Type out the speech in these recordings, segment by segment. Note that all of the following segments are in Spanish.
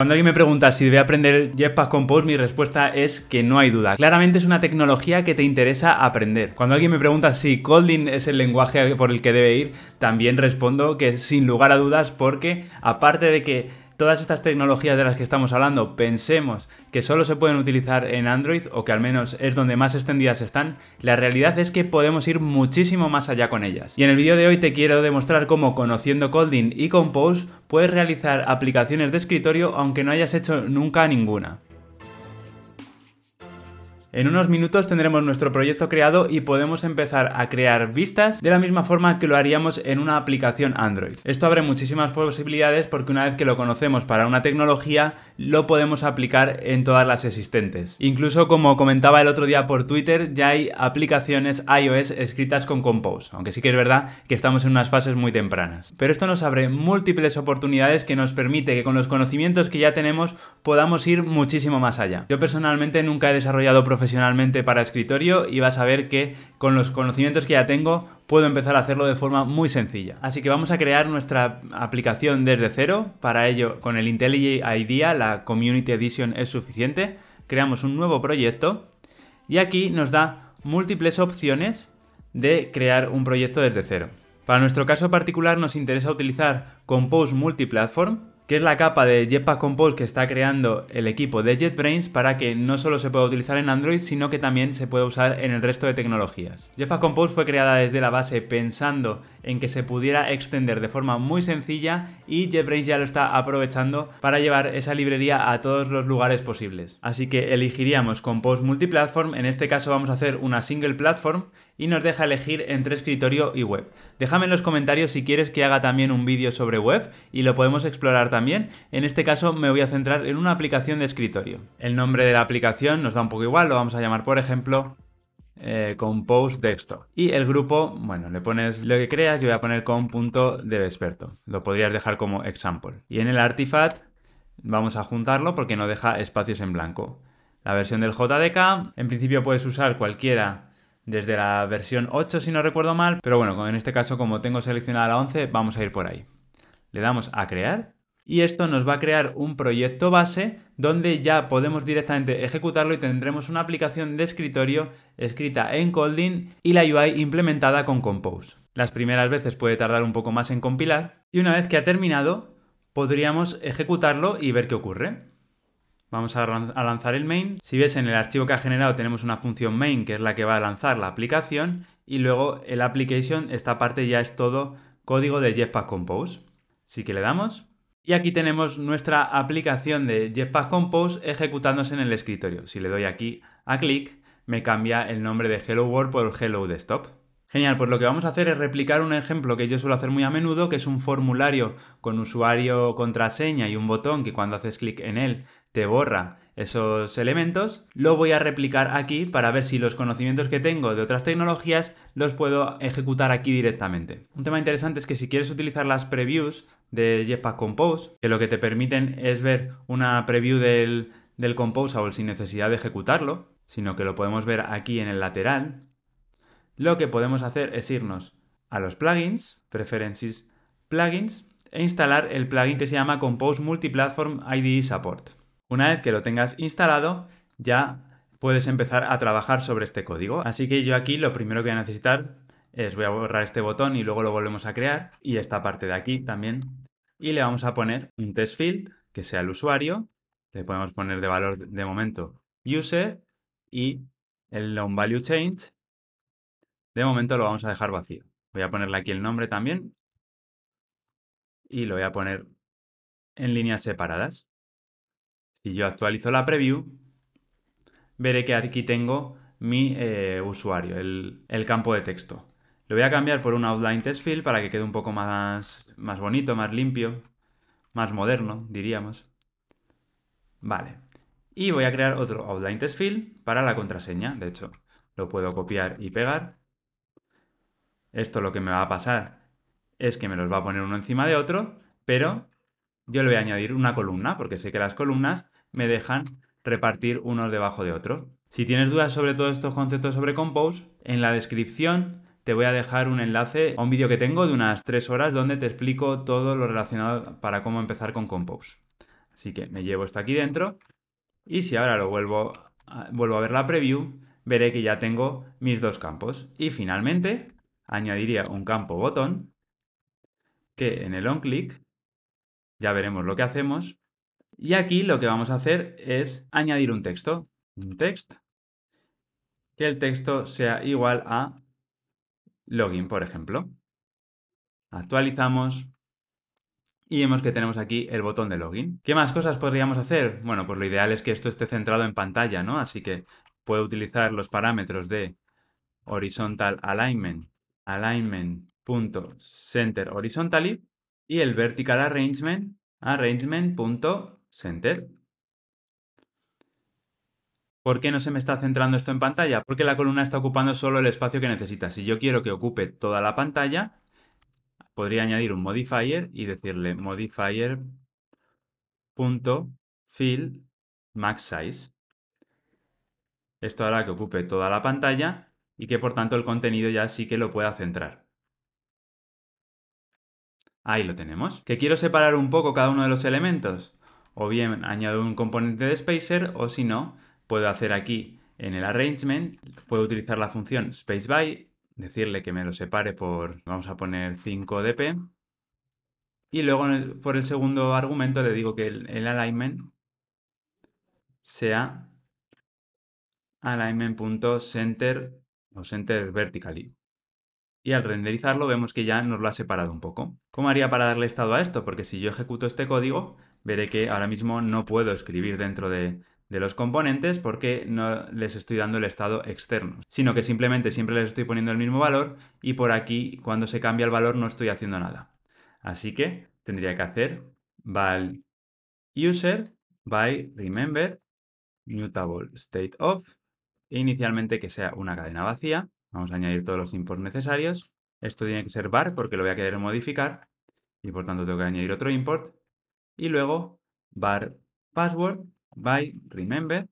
Cuando alguien me pregunta si debe aprender Jetpack Compose, mi respuesta es que no hay duda. Claramente es una tecnología que te interesa aprender. Cuando alguien me pregunta si Kotlin es el lenguaje por el que debe ir, también respondo que sin lugar a dudas, porque aparte de que todas estas tecnologías de las que estamos hablando pensemos que solo se pueden utilizar en Android, o que al menos es donde más extendidas están, la realidad es que podemos ir muchísimo más allá con ellas. Y en el vídeo de hoy te quiero demostrar cómo, conociendo Kotlin y Compose, puedes realizar aplicaciones de escritorio aunque no hayas hecho nunca ninguna. En unos minutos tendremos nuestro proyecto creado y podemos empezar a crear vistas de la misma forma que lo haríamos en una aplicación Android. Esto abre muchísimas posibilidades porque una vez que lo conocemos para una tecnología, lo podemos aplicar en todas las existentes. Incluso, como comentaba el otro día por Twitter, ya hay aplicaciones iOS escritas con Compose, aunque sí que es verdad que estamos en unas fases muy tempranas. Pero esto nos abre múltiples oportunidades que nos permite que con los conocimientos que ya tenemos podamos ir muchísimo más allá. Yo personalmente nunca he desarrollado profesionalmente para escritorio y vas a ver que con los conocimientos que ya tengo puedo empezar a hacerlo de forma muy sencilla. Así que vamos a crear nuestra aplicación desde cero. Para ello, con el IntelliJ IDEA, la Community Edition, es suficiente. Creamos un nuevo proyecto y aquí nos da múltiples opciones de crear un proyecto desde cero. Para nuestro caso particular nos interesa utilizar Compose Multiplatform, que es la capa de Jetpack Compose que está creando el equipo de JetBrains para que no solo se pueda utilizar en Android, sino que también se pueda usar en el resto de tecnologías. Jetpack Compose fue creada desde la base pensando en que se pudiera extender de forma muy sencilla y JetBrains ya lo está aprovechando para llevar esa librería a todos los lugares posibles. Así que elegiríamos Compose Multiplatform, en este caso vamos a hacer una single platform y nos deja elegir entre escritorio y web. Déjame en los comentarios si quieres que haga también un vídeo sobre web y lo podemos explorar también. En este caso me voy a centrar en una aplicación de escritorio. El nombre de la aplicación nos da un poco igual, lo vamos a llamar, por ejemplo, Compose Desktop. Y el grupo, bueno, le pones lo que creas, yo voy a poner com.devexperto. Lo podrías dejar como example. Y en el artifact vamos a juntarlo porque no deja espacios en blanco. La versión del JDK, en principio puedes usar cualquiera desde la versión 8 si no recuerdo mal, pero bueno, en este caso como tengo seleccionada la 11 vamos a ir por ahí. Le damos a crear y esto nos va a crear un proyecto base donde ya podemos directamente ejecutarlo y tendremos una aplicación de escritorio escrita en Kotlin y la UI implementada con Compose. Las primeras veces puede tardar un poco más en compilar y una vez que ha terminado podríamos ejecutarlo y ver qué ocurre. Vamos a lanzar el main. Si ves en el archivo que ha generado tenemos una función main que es la que va a lanzar la aplicación y luego el application, esta parte ya es todo código de Jetpack Compose. Así que le damos y aquí tenemos nuestra aplicación de Jetpack Compose ejecutándose en el escritorio. Si le doy aquí a clic me cambia el nombre de Hello World por Hello Desktop. Genial, pues lo que vamos a hacer es replicar un ejemplo que yo suelo hacer muy a menudo, que es un formulario con usuario, contraseña y un botón que cuando haces clic en él te borra esos elementos. Lo voy a replicar aquí para ver si los conocimientos que tengo de otras tecnologías los puedo ejecutar aquí directamente. Un tema interesante es que si quieres utilizar las previews de Jetpack Compose, que lo que te permiten es ver una preview del Composable sin necesidad de ejecutarlo, sino que lo podemos ver aquí en el lateral, lo que podemos hacer es irnos a los plugins, Preferences, Plugins, e instalar el plugin que se llama Compose Multiplatform IDE Support. Una vez que lo tengas instalado, ya puedes empezar a trabajar sobre este código. Así que yo aquí lo primero que voy a necesitar es, voy a borrar este botón y luego lo volvemos a crear, y esta parte de aquí también. Y le vamos a poner un test field que sea el usuario, le podemos poner de valor de momento user y el onValue change. De momento lo vamos a dejar vacío. Voy a ponerle aquí el nombre también y lo voy a poner en líneas separadas. Si yo actualizo la preview, veré que aquí tengo mi usuario, el campo de texto. Lo voy a cambiar por un OutlinedTextField para que quede un poco más bonito, más limpio, más moderno, diríamos. Vale. Y voy a crear otro OutlinedTextField para la contraseña. De hecho, lo puedo copiar y pegar. Esto lo que me va a pasar es que me los va a poner uno encima de otro, pero yo le voy a añadir una columna porque sé que las columnas me dejan repartir unos debajo de otros. Si tienes dudas sobre todos estos conceptos sobre Compose, en la descripción te voy a dejar un enlace a un vídeo que tengo de unas 3 horas donde te explico todo lo relacionado para cómo empezar con Compose. Así que me llevo esto aquí dentro. Y si ahora lo vuelvo a ver la preview, veré que ya tengo mis dos campos. Y finalmente añadiría un campo botón que en el onClick ya veremos lo que hacemos. Y aquí lo que vamos a hacer es añadir un texto. Un text. Que el texto sea igual a login, por ejemplo. Actualizamos. Y vemos que tenemos aquí el botón de login. ¿Qué más cosas podríamos hacer? Bueno, pues lo ideal es que esto esté centrado en pantalla, ¿no? Así que puedo utilizar los parámetros de horizontal alignment, alignment.center horizontally y el vertical arrangement, arrangement.center. ¿Por qué no se me está centrando esto en pantalla? Porque la columna está ocupando solo el espacio que necesita. Si yo quiero que ocupe toda la pantalla, podría añadir un modifier y decirle modifier.fill max size. Esto hará que ocupe toda la pantalla y que por tanto el contenido ya sí que lo pueda centrar. Ahí lo tenemos. ¿Que quiero separar un poco cada uno de los elementos? O bien añado un componente de spacer o si no, puedo hacer aquí en el arrangement, puedo utilizar la función SpaceBy, decirle que me lo separe por, vamos a poner 5dp, y luego por el segundo argumento le digo que el alignment sea alignment.center o center vertically. Y al renderizarlo vemos que ya nos lo ha separado un poco. ¿Cómo haría para darle estado a esto? Porque si yo ejecuto este código, veré que ahora mismo no puedo escribir dentro de los componentes porque no les estoy dando el estado externo, sino que simplemente siempre les estoy poniendo el mismo valor y por aquí cuando se cambia el valor no estoy haciendo nada. Así que tendría que hacer val user by remember mutableStateOf e inicialmente que sea una cadena vacía. Vamos a añadir todos los imports necesarios. Esto tiene que ser var porque lo voy a querer modificar y por tanto tengo que añadir otro import y luego var password by remember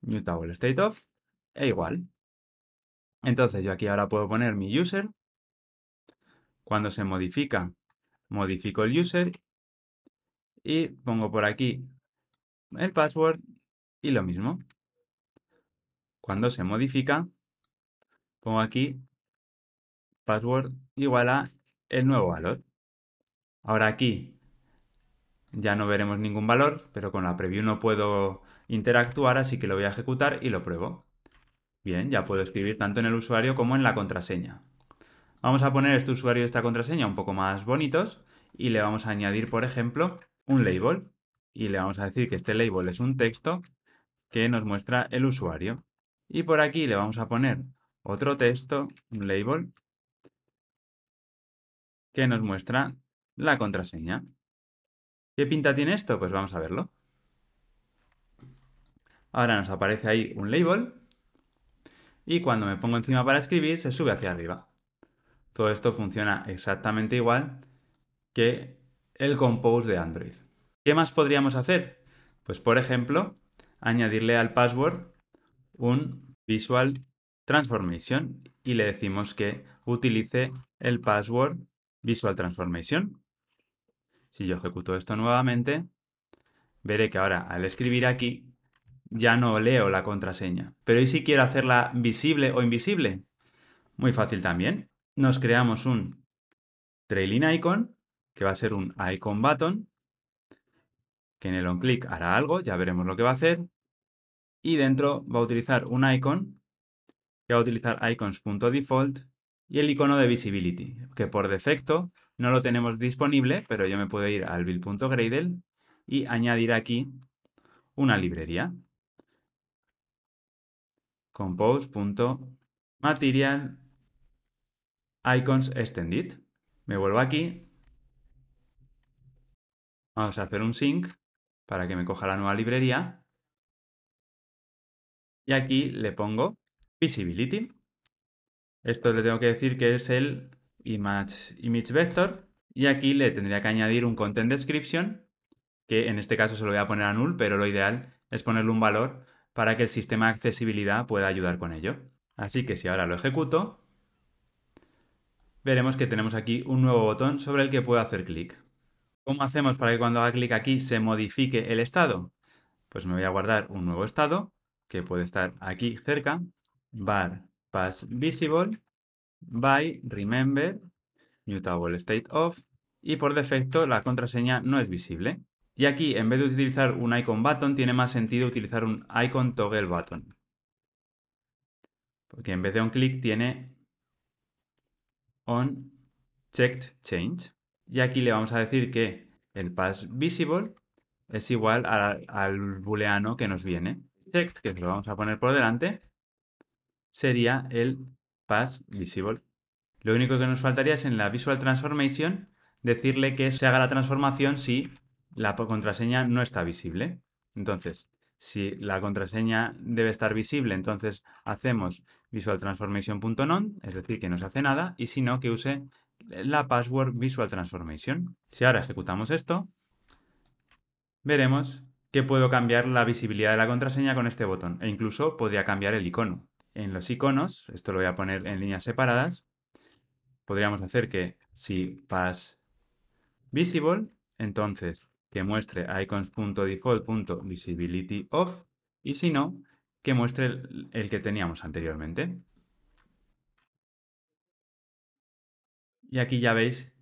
mutableStateOf e igual. Entonces yo aquí ahora puedo poner mi user. Cuando se modifica, modifico el user y pongo por aquí el password y lo mismo. Cuando se modifica, pongo aquí password igual a el nuevo valor. Ahora aquí ya no veremos ningún valor, pero con la preview no puedo interactuar, así que lo voy a ejecutar y lo pruebo. Bien, ya puedo escribir tanto en el usuario como en la contraseña. Vamos a poner este usuario y esta contraseña un poco más bonitos y le vamos a añadir, por ejemplo, un label. Y le vamos a decir que este label es un texto que nos muestra el usuario. Y por aquí le vamos a poner otro texto, un label, que nos muestra la contraseña. ¿Qué pinta tiene esto? Pues vamos a verlo. Ahora nos aparece ahí un label y cuando me pongo encima para escribir se sube hacia arriba. Todo esto funciona exactamente igual que el Compose de Android. ¿Qué más podríamos hacer? Pues por ejemplo, añadirle al password un Visual Transformation y le decimos que utilice el password Visual Transformation. Si yo ejecuto esto nuevamente, veré que ahora al escribir aquí ya no leo la contraseña. Pero ¿y si quiero hacerla visible o invisible? Muy fácil también. Nos creamos un Trailing Icon, que va a ser un Icon Button, que en el onClick hará algo, ya veremos lo que va a hacer. Y dentro va a utilizar un Icon, que va a utilizar icons.default y el icono de visibility, que por defecto no lo tenemos disponible, pero yo me puedo ir al build.gradle y añadir aquí una librería. Compose.material icons extended. Me vuelvo aquí. Vamos a hacer un sync para que me coja la nueva librería. Y aquí le pongo visibility. Esto le tengo que decir que es el ImageVector y aquí le tendría que añadir un Content Description que en este caso se lo voy a poner a null, pero lo ideal es ponerle un valor para que el sistema de accesibilidad pueda ayudar con ello. Así que si ahora lo ejecuto, veremos que tenemos aquí un nuevo botón sobre el que puedo hacer clic. ¿Cómo hacemos para que cuando haga clic aquí se modifique el estado? Pues me voy a guardar un nuevo estado, que puede estar aquí cerca, var passVisible, by remember, mutableStateOf, y por defecto la contraseña no es visible. Y aquí, en vez de utilizar un icon button, tiene más sentido utilizar un icon toggle button. Porque en vez de onClick tiene onCheckedChange. Y aquí le vamos a decir que el passVisible es igual al booleano que nos viene. Checked, que lo vamos a poner por delante, sería el passVisible. Lo único que nos faltaría es en la Visual Transformation decirle que se haga la transformación si la contraseña no está visible. Entonces, si la contraseña debe estar visible, entonces hacemos visualTransformation.none, es decir, que no se hace nada, y si no, que use la password Visual Transformation. Si ahora ejecutamos esto, veremos que puedo cambiar la visibilidad de la contraseña con este botón, e incluso podría cambiar el icono. En los iconos, esto lo voy a poner en líneas separadas, podríamos hacer que si passVisible, entonces que muestre icons.default.visibilityOf, y si no, que muestre el que teníamos anteriormente. Y aquí ya veis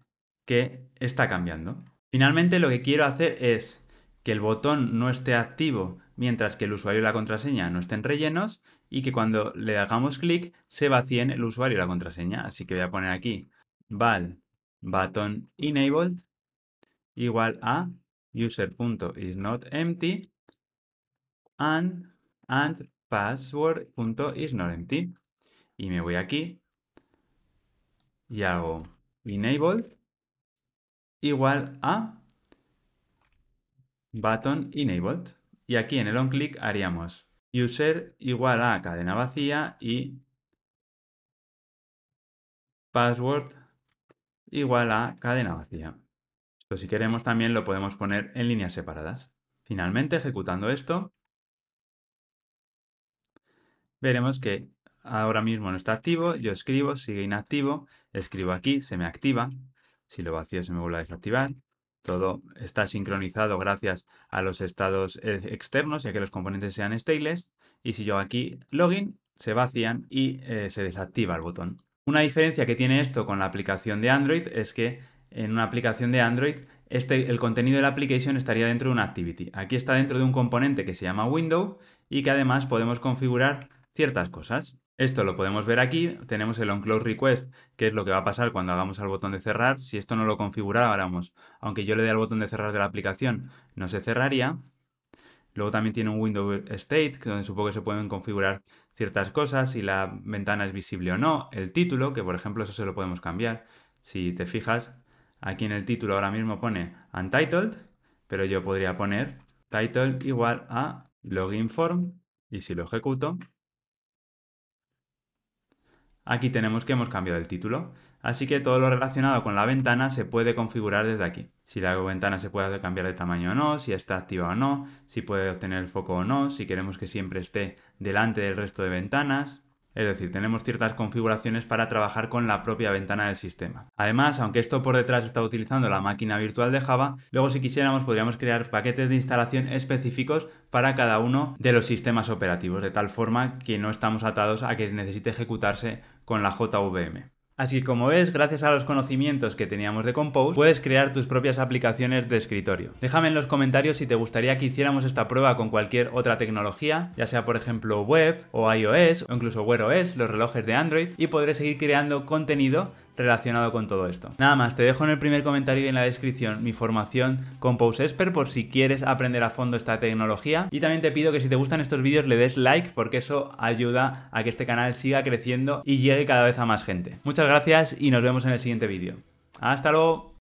que está cambiando. Finalmente, lo que quiero hacer es que el botón no esté activo mientras que el usuario y la contraseña no estén rellenos, y que cuando le hagamos clic se vacíen el usuario y la contraseña. Así que voy a poner aquí val button enabled igual a user.isNotEmpty and password.isNotEmpty. Y me voy aquí y hago enabled igual a button enabled. Y aquí en el onClick haríamos user igual a cadena vacía y password igual a cadena vacía. Esto, si queremos, también lo podemos poner en líneas separadas. Finalmente, ejecutando esto, veremos que ahora mismo no está activo. Yo escribo, sigue inactivo. Escribo aquí, se me activa. Si lo vacío, se me vuelve a desactivar. Todo está sincronizado gracias a los estados externos, ya que los componentes sean stateless. Y si yo aquí login, se vacían y se desactiva el botón. Una diferencia que tiene esto con la aplicación de Android es que en una aplicación de Android el contenido de la application estaría dentro de una activity. Aquí está dentro de un componente que se llama Window y que además podemos configurar ciertas cosas. Esto lo podemos ver aquí, tenemos el onCloseRequest, que es lo que va a pasar cuando hagamos al botón de cerrar. Si esto no lo configuráramos, aunque yo le dé al botón de cerrar de la aplicación, no se cerraría. Luego también tiene un windowState, donde supongo que se pueden configurar ciertas cosas, si la ventana es visible o no, el título, que por ejemplo eso se lo podemos cambiar. Si te fijas, aquí en el título ahora mismo pone Untitled, pero yo podría poner Title igual a LoginForm, y si lo ejecuto, aquí tenemos que hemos cambiado el título, así que todo lo relacionado con la ventana se puede configurar desde aquí. Si la ventana se puede cambiar de tamaño o no, si está activa o no, si puede obtener el foco o no, si queremos que siempre esté delante del resto de ventanas. Es decir, tenemos ciertas configuraciones para trabajar con la propia ventana del sistema. Además, aunque esto por detrás está utilizando la máquina virtual de Java, luego si quisiéramos podríamos crear paquetes de instalación específicos para cada uno de los sistemas operativos, de tal forma que no estamos atados a que necesite ejecutarse con la JVM. Así que, como ves, gracias a los conocimientos que teníamos de Compose, puedes crear tus propias aplicaciones de escritorio. Déjame en los comentarios si te gustaría que hiciéramos esta prueba con cualquier otra tecnología, ya sea por ejemplo web o iOS o incluso Wear OS, los relojes de Android, y podré seguir creando contenido relacionado con todo esto. Nada más, te dejo en el primer comentario y en la descripción mi formación Compose Expert por si quieres aprender a fondo esta tecnología, y también te pido que si te gustan estos vídeos le des like, porque eso ayuda a que este canal siga creciendo y llegue cada vez a más gente. Muchas gracias y nos vemos en el siguiente vídeo. ¡Hasta luego!